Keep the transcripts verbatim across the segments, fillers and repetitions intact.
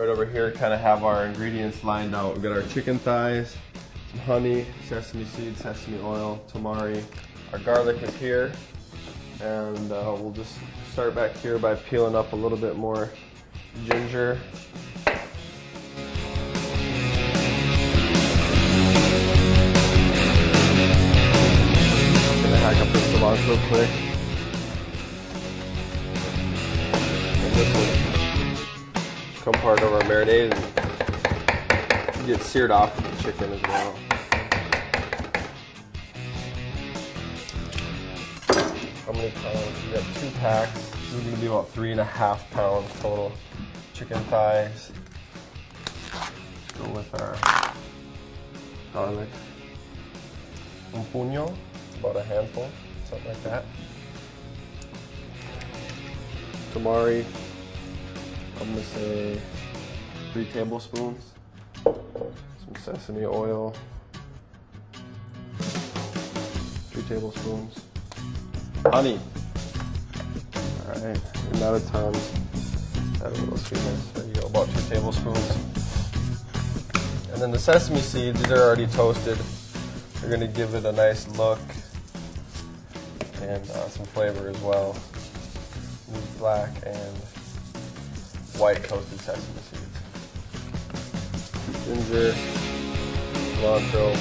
right over here kind of have our ingredients lined out. We've got our chicken thighs, some honey, sesame seeds, sesame oil, tamari. Our garlic is here, and uh, we'll just start back here by peeling up a little bit more ginger. Real quick. And this will become part of our marinade and get seared off of the chicken as well. How many pounds? We got two packs. This is going to be about three and a half pounds total. Chicken thighs. Let's go with our garlic. Un puño, about a handful. Something like that. Tamari, I'm gonna say three tablespoons. Some sesame oil, three tablespoons. Honey. All right, and out of time. Add a little sweetness. There you go, about two tablespoons. And then the sesame seeds, they're already toasted. They're gonna give it a nice look and uh, some flavor as well. Black and white toasted sesame seeds. Ginger, cilantro.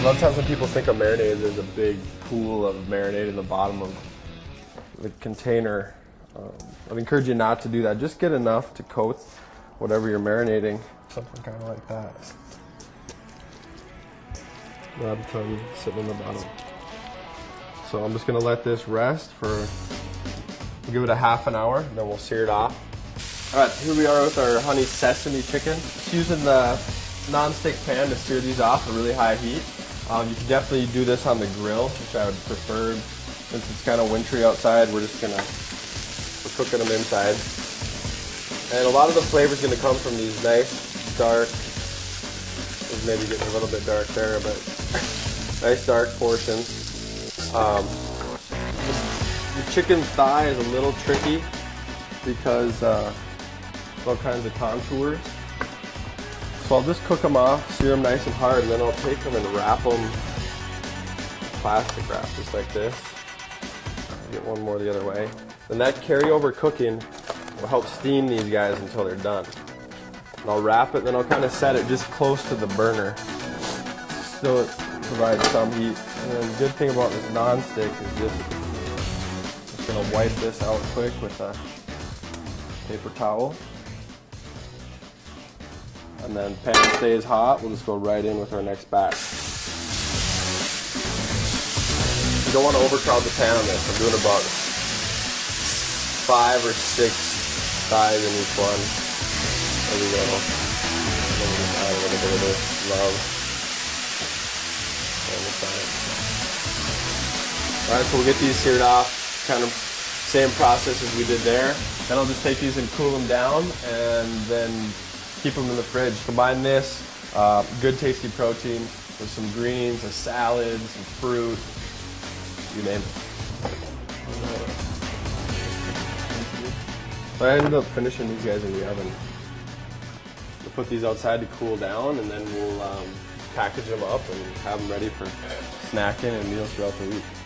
A lot of times when people think of marinade, there's a big pool of marinade in the bottom of the container. Um, I'd encourage you not to do that. Just get enough to coat whatever you're marinating. Something kind of like that. That'll become sitting in the bottom. So I'm just gonna let this rest for, we'll give it a half an hour, and then we'll sear it off. All right, here we are with our honey sesame chicken. Just using the non-stick pan to sear these off at really high heat. Um, you can definitely do this on the grill, which I would prefer. Since it's kind of wintry outside, we're just gonna, we're cooking them inside. And a lot of the flavor is gonna come from these nice, dark, maybe getting a little bit dark there, but nice dark portions. Um, just, the chicken thigh is a little tricky because uh, all kinds of contours. So I'll just cook them off, sear them nice and hard, and then I'll take them and wrap them plastic wrap just like this. Get one more the other way. And that carryover cooking will help steam these guys until they're done. And I'll wrap it, then I'll kind of set it just close to the burner, so it provides some heat. And then the good thing about this non-stick is just, just gonna wipe this out quick with a paper towel. And then pan stays hot, we'll just go right in with our next batch. You don't want to overcrowd the pan on this. I'm doing about five or six thighs in each one. There we go. Then we just add a little bit of this love. And we'll try it. Alright, so we'll get these seared off. Kind of same process as we did there. Then I'll just take these and cool them down and then keep them in the fridge. Combine this, uh, good tasty protein, with some greens, a salad, some fruit, you name it. So I ended up finishing these guys in the oven. We'll put these outside to cool down, and then we'll um, package them up and have them ready for snacking and meals throughout the week.